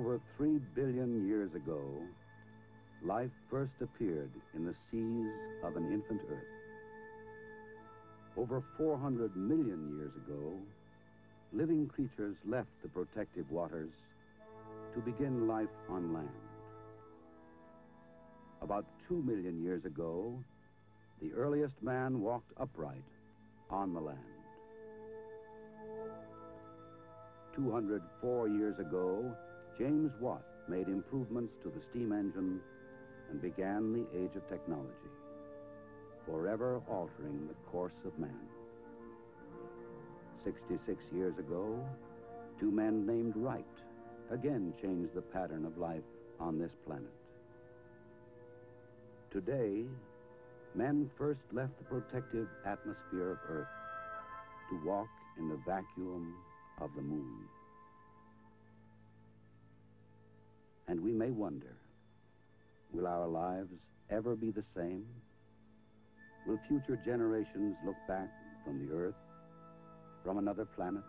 Over 3 billion years ago, life first appeared in the seas of an infant Earth. Over 400 million years ago, living creatures left the protective waters to begin life on land. About 2 million years ago, the earliest man walked upright on the land. 204 years ago, James Watt made improvements to the steam engine and began the age of technology, forever altering the course of man. 66 years ago, two men named Wright again changed the pattern of life on this planet. Today, men first left the protective atmosphere of Earth to walk in the vacuum of the moon. And we may wonder, will our lives ever be the same? Will future generations look back from the Earth, from another planet,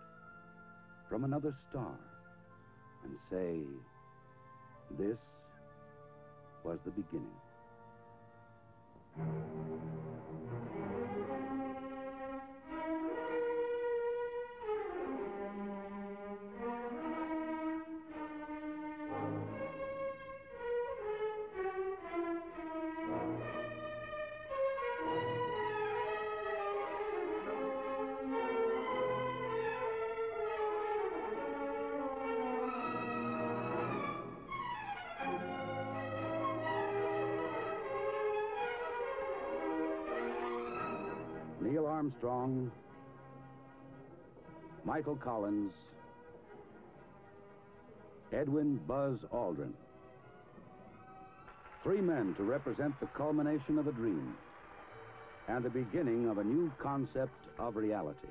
from another star, and say, this was the beginning? Neil Armstrong, Michael Collins, Edwin Buzz Aldrin. Three men to represent the culmination of a dream and the beginning of a new concept of reality.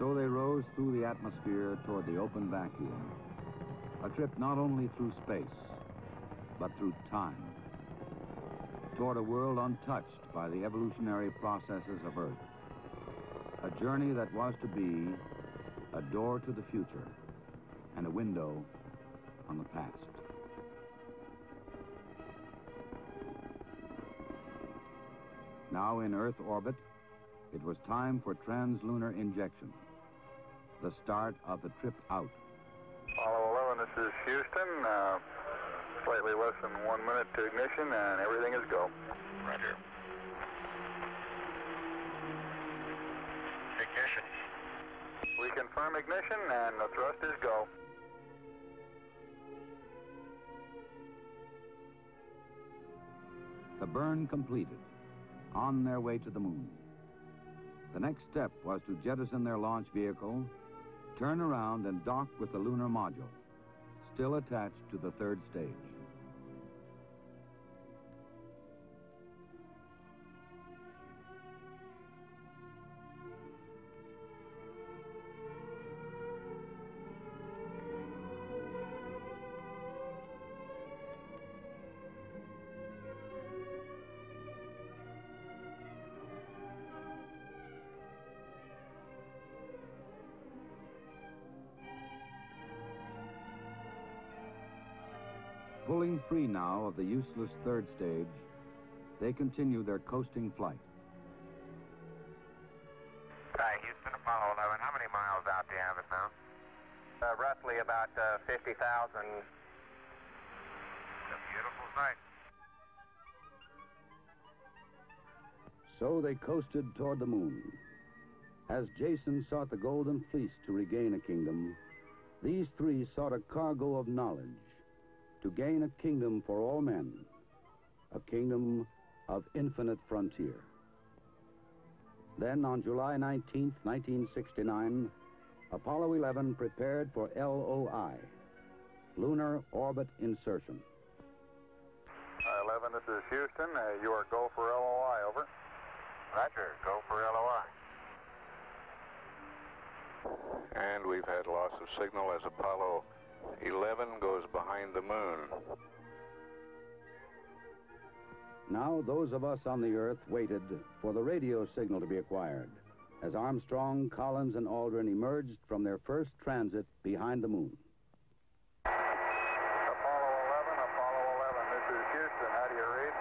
So they rose through the atmosphere toward the open vacuum, a trip not only through space, but through time, toward a world untouched by the evolutionary processes of Earth, a journey that was to be a door to the future and a window on the past. Now in Earth orbit, it was time for translunar injection, the start of the trip out. Apollo 11, this is Houston. Slightly less than 1 minute to ignition, and everything is go. Roger. Ignition. We confirm ignition, and the thrust is go. burn completed, on their way to the moon. The next step was to jettison their launch vehicle, turn around and dock with the lunar module, still attached to the third stage. Pulling free now of the useless third stage, they continue their coasting flight. Hi, Houston, Apollo 11. How many miles out do you have it now? Roughly about 50,000. It's a beautiful sight. So they coasted toward the moon. As Jason sought the golden fleece to regain a kingdom, these three sought a cargo of knowledge, to gain a kingdom for all men, a kingdom of infinite frontier. Then on July 19, 1969, Apollo 11 prepared for LOI, Lunar Orbit Insertion. 11, this is Houston. You are go for LOI, over. Roger, go for LOI. And we've had loss of signal as Apollo 11 goes behind the moon. Now those of us on the Earth waited for the radio signal to be acquired as Armstrong, Collins, and Aldrin emerged from their first transit behind the moon. Apollo 11, this is Houston. How do you read?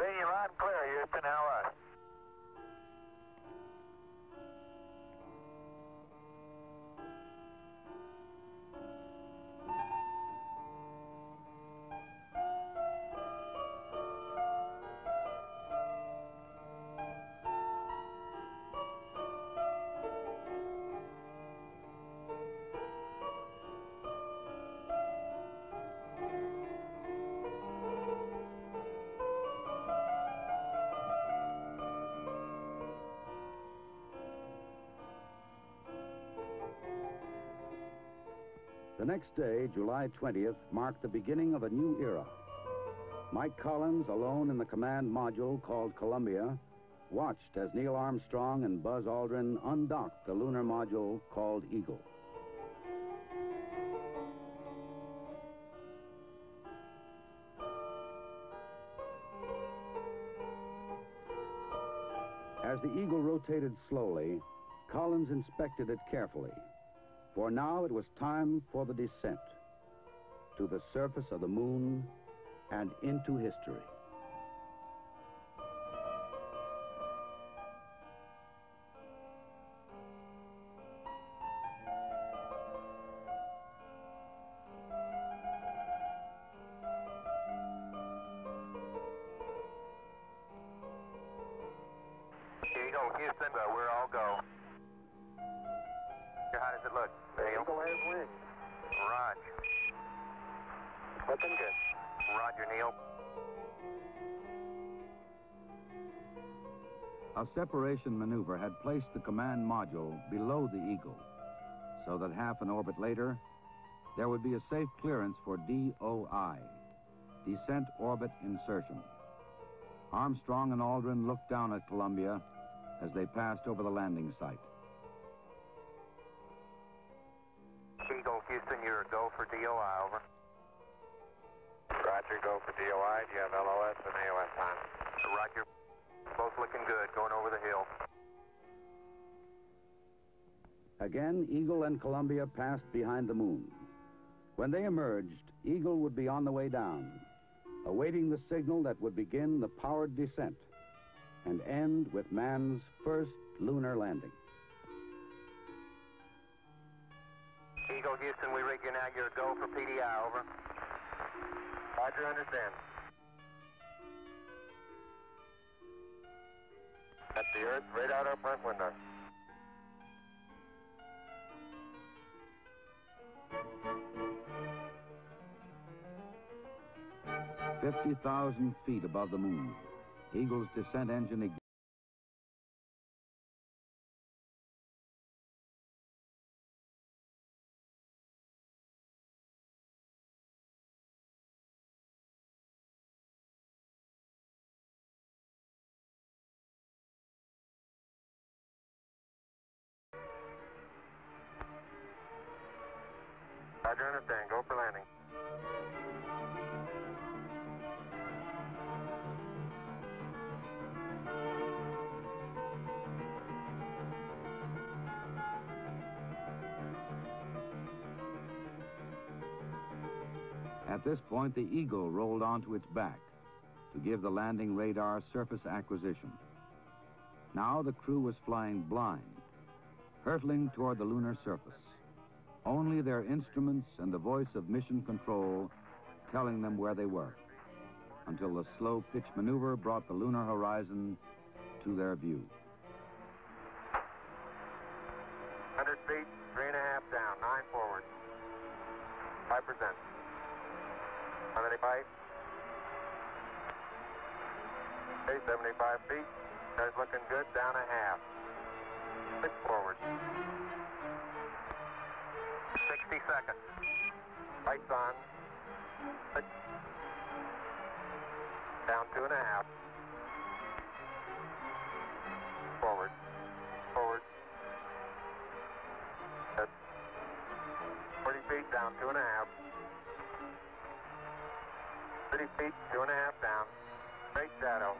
Reading you loud and clear, Houston. How are you? The next day, July 20th, marked the beginning of a new era. Mike Collins, alone in the command module called Columbia, watched as Neil Armstrong and Buzz Aldrin undocked the lunar module called Eagle. As the Eagle rotated slowly, Collins inspected it carefully. For now, it was time for the descent to the surface of the moon and into history. Eagle, Houston, we're all go. How does it look? Eagle has wings. Roger. Looking good. Roger, Neil. A separation maneuver had placed the command module below the Eagle, so that half an orbit later, there would be a safe clearance for D.O.I, Descent Orbit Insertion. Armstrong and Aldrin looked down at Columbia as they passed over the landing site. Houston, you're go for D.O.I, over. Roger, go for D.O.I. Do you have L.O.S. and A.O.S. on? Roger. Both looking good, going over the hill. Again, Eagle and Columbia passed behind the moon. When they emerged, Eagle would be on the way down, awaiting the signal that would begin the powered descent and end with man's first lunar landing. Eagle, Houston, we rig you now. You're a go for PDI, over. Roger, understand. At the Earth, right out our front window. 50,000 feet above the moon. Eagle's descent engine ignited. Roger, understand. Go for landing. At this point, the Eagle rolled onto its back to give the landing radar surface acquisition. Now the crew was flying blind, hurtling toward the lunar surface. Only their instruments and the voice of mission control telling them where they were, until the slow pitch maneuver brought the lunar horizon to their view. 100 feet, 3.5 down, 9 forward, 5%. How many pipe? Okay, 75 feet, that's looking good, down 0.5, 6 forward. 60 seconds. Lights on. Six. Down 2.5. Forward. Forward. Good. 40 feet down 2.5. 30 feet 2.5 down. Straight shadow.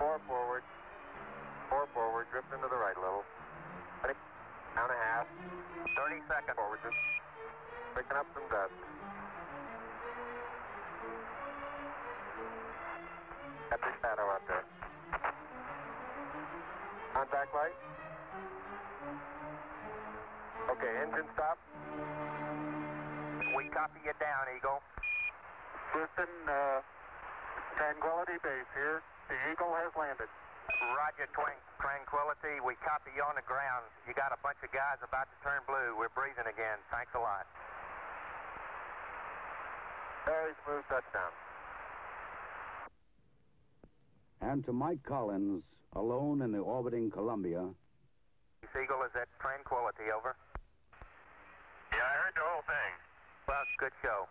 4 forward. 4 forward. Drift into the right a little. 1.5. 30 seconds forward, just picking up some dust. Got the shadow out there. Contact light. Okay, engine stop. We copy you down, Eagle. Houston, Tranquility Base here. The Eagle has landed. Roger, Tranquility. We copy you on the ground. You got a bunch of guys about to turn blue. We're breathing again. Thanks a lot. Very smooth touchdown. And to Mike Collins, alone in the orbiting Columbia. Eagle, is that Tranquility? Over. Yeah, I heard the whole thing. Well, good show.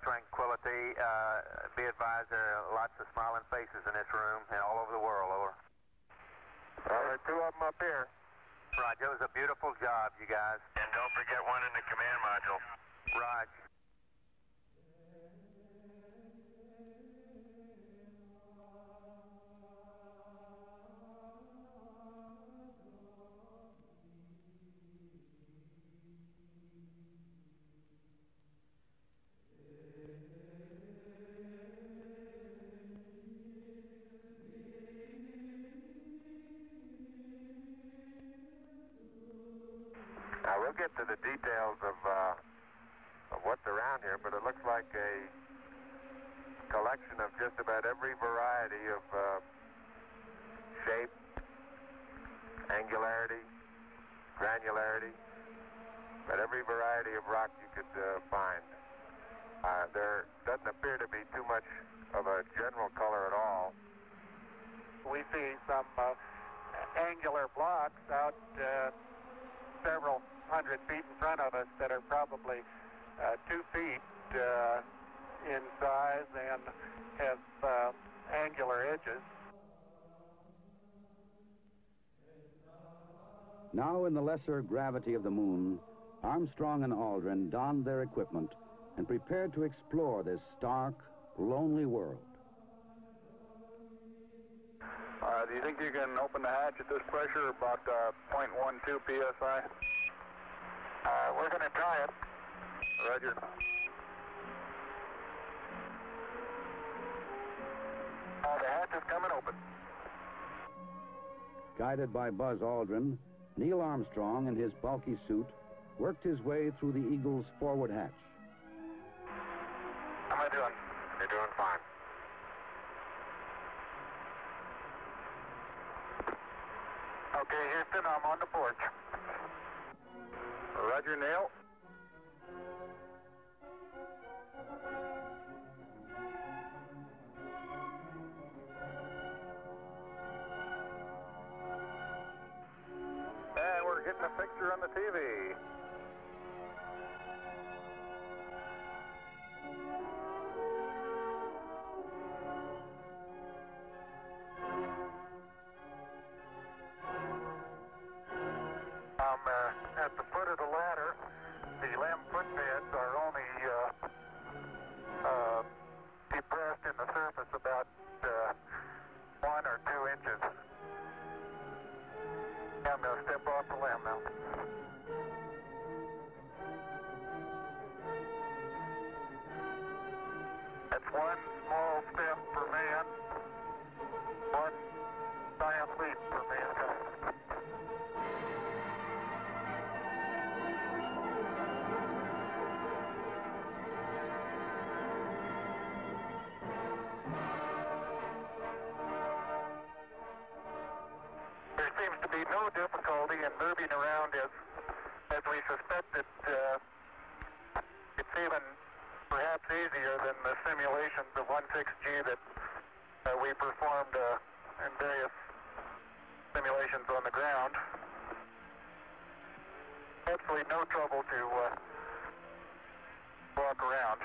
Tranquility, be advised there are lots of smiling faces in this room and all over the world, over. There are 2 of them up here. Roger, it was a beautiful job, you guys. And don't forget one in the command module. Roger. We'll get to the details of what's around here, but it looks like a collection of just about every variety of shape, angularity, granularity, but every variety of rock you could find. There doesn't appear to be too much of a general color at all. We see some angular blocks out several 100 feet in front of us that are probably 2 feet in size and have angular edges. Now in the lesser gravity of the moon, Armstrong and Aldrin donned their equipment and prepared to explore this stark, lonely world. Do you think you can open the hatch at this pressure, about 0.12 psi? We're going to try it. Roger. The hatch is coming open. Guided by Buzz Aldrin, Neil Armstrong in his bulky suit worked his way through the Eagle's forward hatch. How am I doing? You're doing fine. Okay, Houston, I'm on the porch. Roger, Neil. getting a picture on the TV. At the foot of the ladder, the lamp footbeds are only depressed in the surface about 1 or 2 inches. I'm going to step off the lamp now. That's one small step for man, one giant leap for mankind. No difficulty in moving around as we suspected. It's even perhaps easier than the simulations of 16G that we performed in various simulations on the ground. Absolutely no trouble to walk around.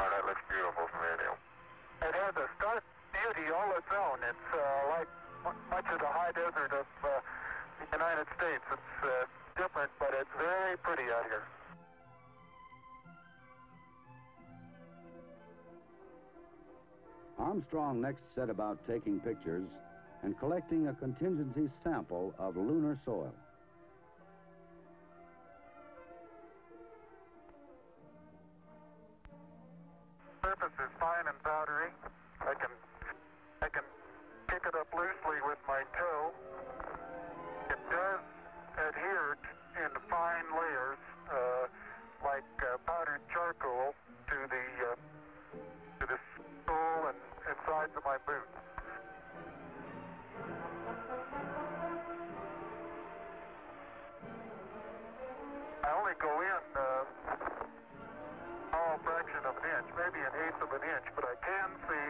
Oh, that looks beautiful from here, Neil. It has a stark beauty all its own. It's like much of the high desert of the United States. It's different, but it's very pretty out here. Armstrong next set about taking pictures and collecting a contingency sample of lunar soil. The surface is fine and powdery. I can pick it up loosely with my toe. It does adhere in fine layers, like powdered charcoal, to the sole and sides of my boots. I only go in a fraction of an inch, maybe an eighth of an inch, but I can see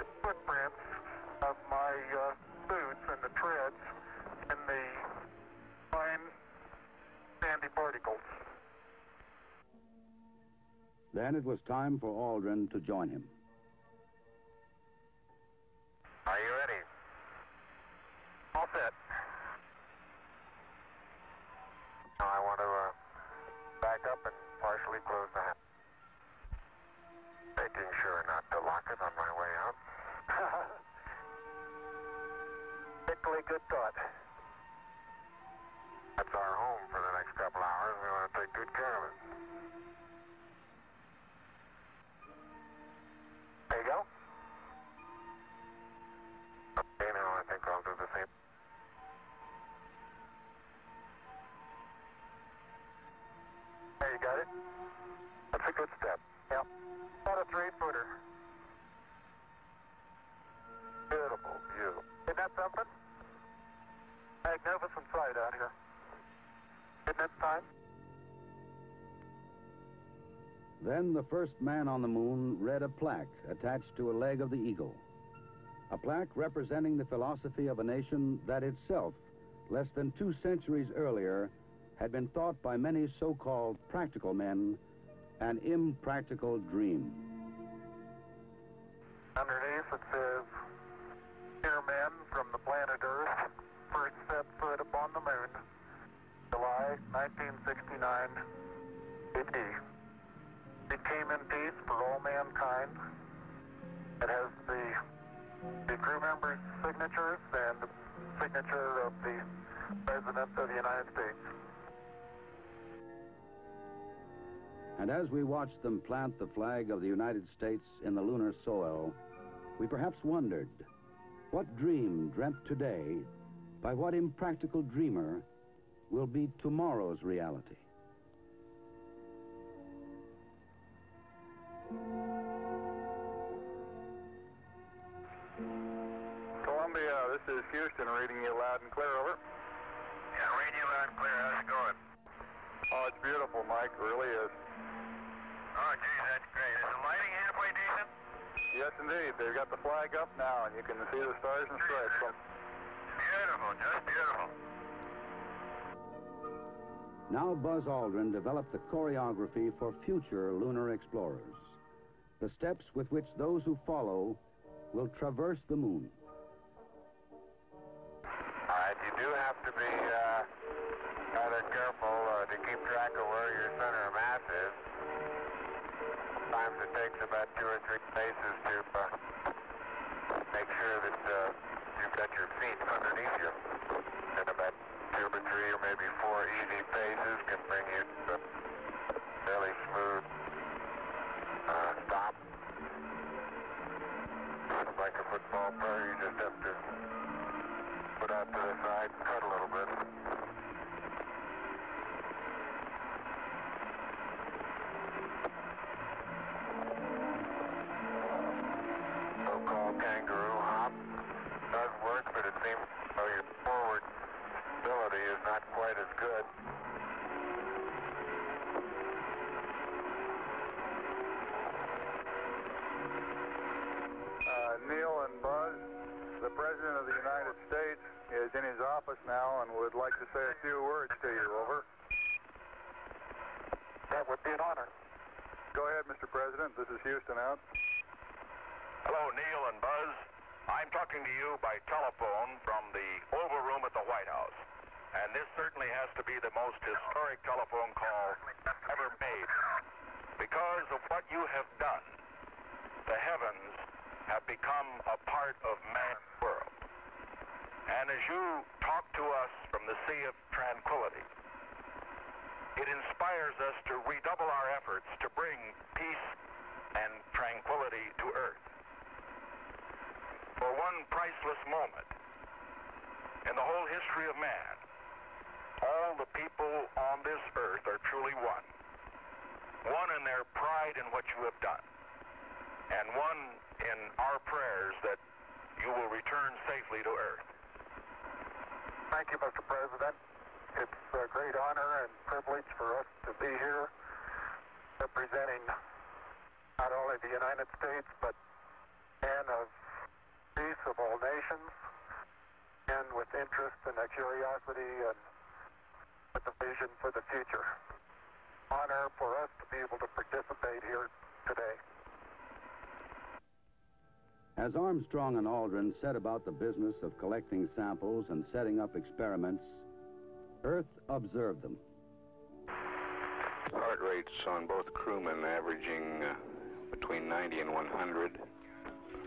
the footprints of my boots and the treads and the fine sandy particles. Then it was time for Aldrin to join him. Are you ready? All set. Now I want to back up and partially close the hatch, making sure not to lock it on my way out. Particularly good thought. That's our home for the next couple hours. We want to take good care of it. There you go. Okay, now I think I'll do the same. There, you got it. That's a good step. Yep. About a 3-footer. Beautiful view. Isn't that something? Magnificent sight out here. Isn't it time? Then the first man on the moon read a plaque attached to a leg of the Eagle. A plaque representing the philosophy of a nation that itself, less than 2 centuries earlier, had been thought by many so-called practical men an impractical dream. Underneath it says, "Dear men from the planet Earth, first set foot upon the moon, July 1969 AD. It came in peace for all mankind." It has the crew members' signatures and the signature of the President of the United States. And as we watched them plant the flag of the United States in the lunar soil, we perhaps wondered, what dream dreamt today by what impractical dreamer will be tomorrow's reality? Columbia, this is Houston, reading you loud and clear, over. Yeah, reading you loud and clear. How's it going? Oh, it's beautiful, Mike. It really is. Oh, geez, that's great. Is the lighting halfway decent? Yes, indeed. They've got the flag up now, and you can see the stars and stripes. Beautiful, just beautiful. Now Buzz Aldrin developed the choreography for future lunar explorers, the steps with which those who follow will traverse the moon. All right, you do have to be rather careful to keep track of where your center of mass is. Sometimes it takes about 2 or 3 paces to make sure that you've got your feet underneath you. And about 2 or 3 or maybe 4 easy paces can bring you to a fairly smooth stop. It's like a football player, you just have to put out to the side and cut a little bit. So-called kangaroo hop does work, but it seems though your forward ability is not quite as good. Neil and Buzz, the President of the United States is in his office now and would like to say a few words to you, over. That would be an honor. Go ahead, Mr. President. This is Houston out. Hello, Neil and Buzz. I'm talking to you by telephone from the Oval Room at the White House. And this certainly has to be the most historic telephone call ever made. Because of what you have done, the heavens have become a part of man's world. And as you talk to us from the Sea of Tranquility, it inspires us to redouble our efforts to bring peace and tranquility to Earth. For one priceless moment in the whole history of man, all the people on this Earth are truly one. One in their pride in what you have done, and one in our prayers that you will return safely to Earth. Thank you, Mr. President. It's a great honor and privilege for us to be here representing not only the United States, but men of peace of all nations, and with interest and a curiosity and with a vision for the future. Honor for us to be able to participate here today. As Armstrong and Aldrin set about the business of collecting samples and setting up experiments, Earth observed them. Heart rates on both crewmen averaging between 90 and 100.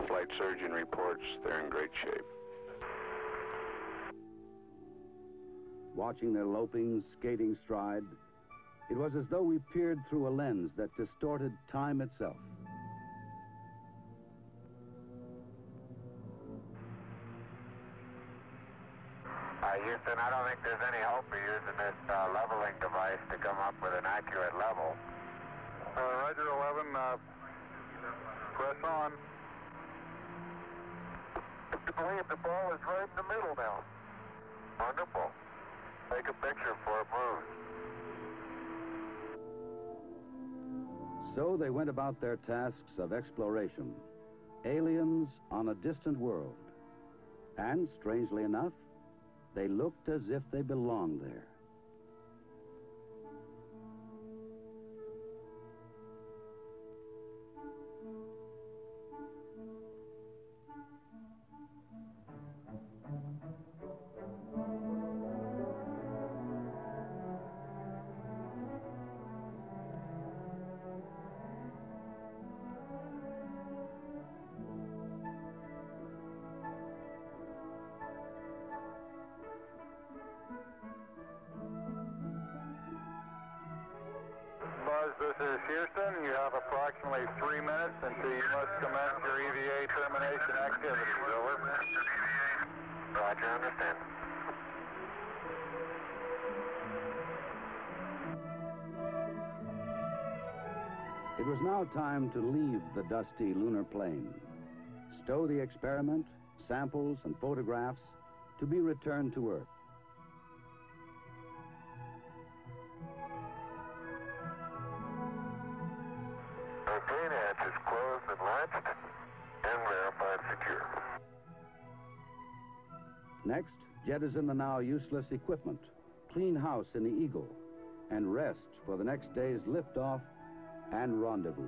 Flight surgeon reports they're in great shape. Watching their loping, skating stride, it was as though we peered through a lens that distorted time itself. Houston, I don't think there's any hope for using this leveling device to come up with an accurate level. Roger 11, press on. I believe the ball is right in the middle now. Wonderful. Take a picture before it moves. So they went about their tasks of exploration. Aliens on a distant world. And, strangely enough, they looked as if they belonged there. This is Houston. You have approximately 3 minutes until you must commence your EVA termination activities. Over. Roger, understand. It was now time to leave the dusty lunar plain, stow the experiment, samples, and photographs to be returned to Earth. Next, jettison the now useless equipment, clean house in the Eagle, and rest for the next day's liftoff and rendezvous.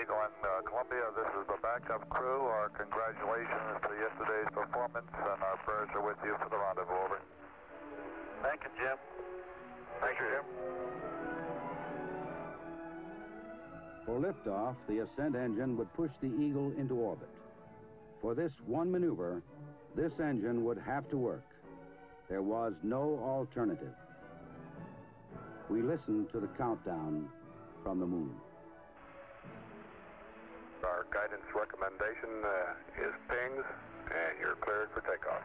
Eagle and Columbia, this is the backup crew. Our congratulations to yesterday's performance, and our birds are with you for the rendezvous. Over. Thank you, Jim. Thank you, Jim. For liftoff, the ascent engine would push the Eagle into orbit. For this one maneuver, this engine would have to work. There was no alternative. We listened to the countdown from the moon. Our guidance recommendation is pings, and you're cleared for takeoff.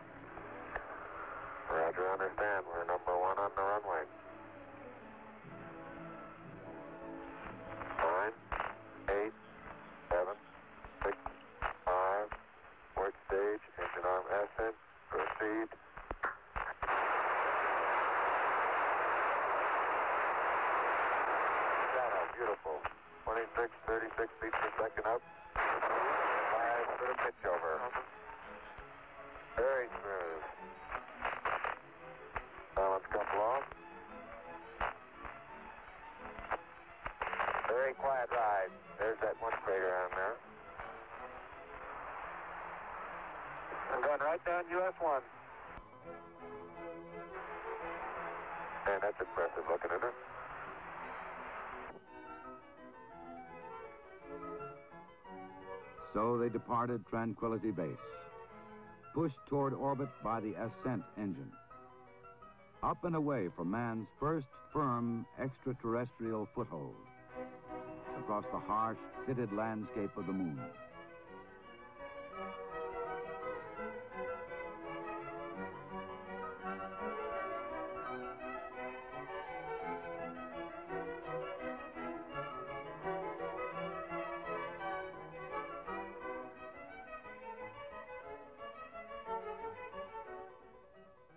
Roger, understand. We're number one on the runway. So they departed Tranquility Base, pushed toward orbit by the ascent engine, up and away from man's first firm extraterrestrial foothold, across the harsh, pitted landscape of the moon.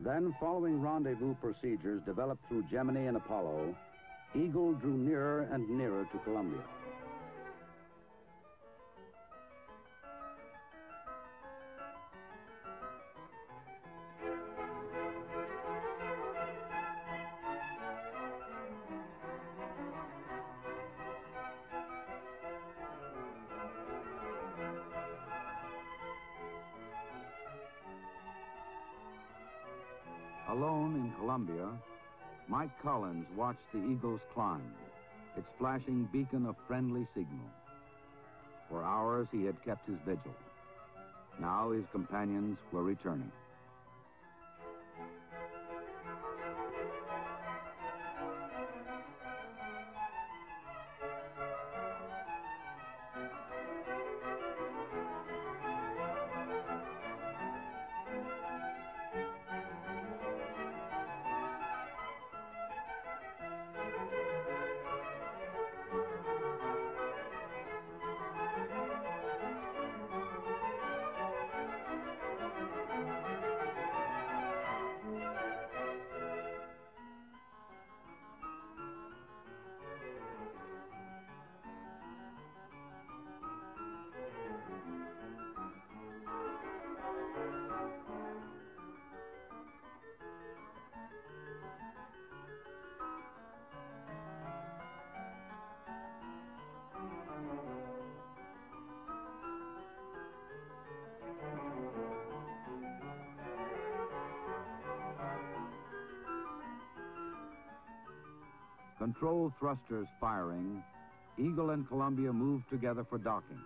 Then, following rendezvous procedures developed through Gemini and Apollo, Eagle drew nearer and nearer to Columbia. Alone in Columbia, Mike Collins watched the Eagle's climb, its flashing beacon of friendly signal. For hours, he had kept his vigil. Now his companions were returning. Control thrusters firing, Eagle and Columbia moved together for docking,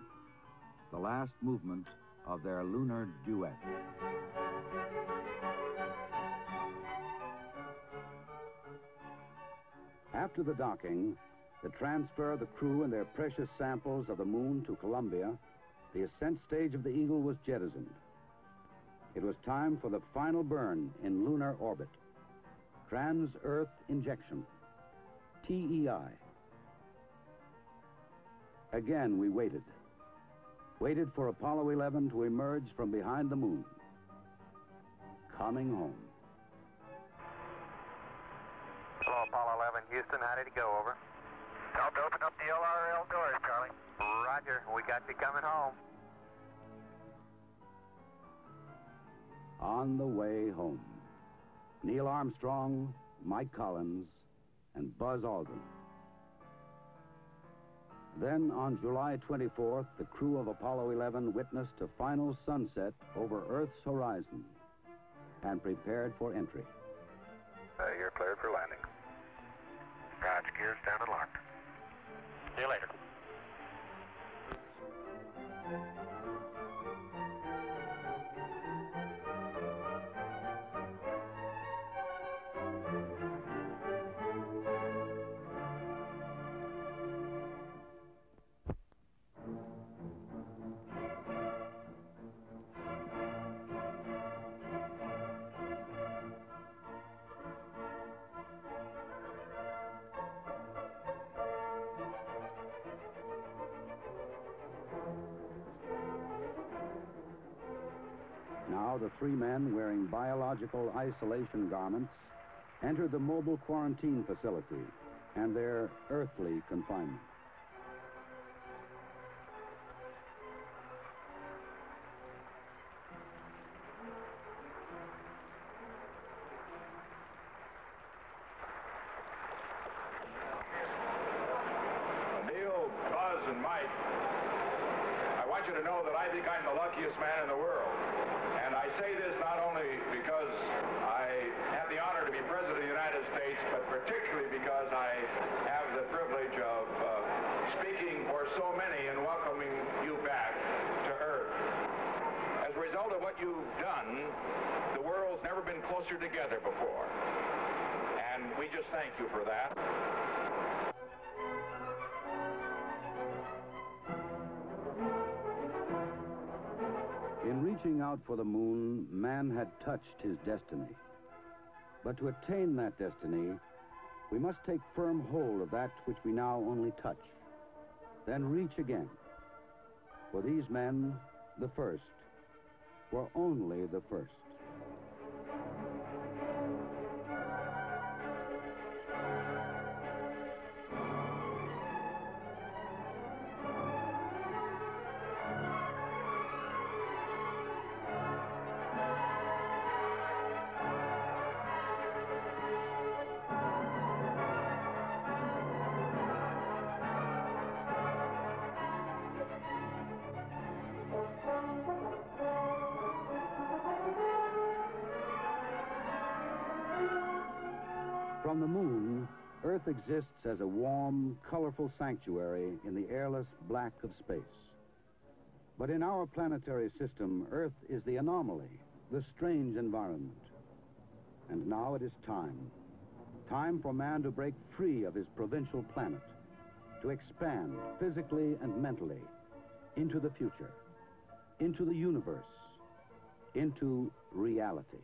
the last movement of their lunar duet. After the docking, the transfer of the crew and their precious samples of the moon to Columbia, the ascent stage of the Eagle was jettisoned. It was time for the final burn in lunar orbit, trans-Earth injection. TEI. Again, we waited for Apollo 11 to emerge from behind the moon, coming home. Hello, Apollo 11, Houston, how did it go, over? Helped open up the LRL doors, Charlie. Roger, we got you coming home. on the way home. Neil Armstrong, Mike Collins, and Buzz Aldrin. Then, on July 24th, the crew of Apollo 11 witnessed a final sunset over Earth's horizon and prepared for entry. You're cleared for landing. God's gears down and locked. See you later. Now the three men, wearing biological isolation garments, entered the mobile quarantine facility and their earthly confinement. Neil, Buzz, and Mike, I want you to know that I think I'm the luckiest man in the world. And I say this not only because I have the honor to be President of the United States, but particularly because I have the privilege of speaking for so many and welcoming you back to Earth. As a result of what you've done, the world's never been closer together before. And we just thank you for that. In reaching out for the moon, man had touched his destiny. But to attain that destiny, we must take firm hold of that which we now only touch, then reach again. For these men, the first, were only the first. From the moon, Earth exists as a warm, colorful sanctuary in the airless black of space. But in our planetary system, Earth is the anomaly, the strange environment. And now it is time. Time for man to break free of his provincial planet, to expand physically and mentally into the future, into the universe, into reality.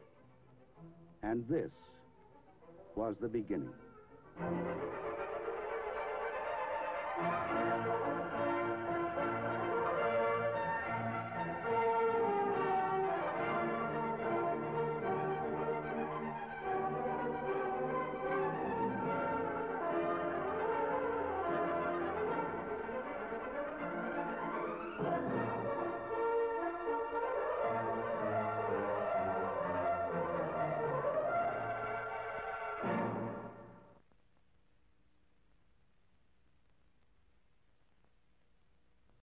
And this was the beginning.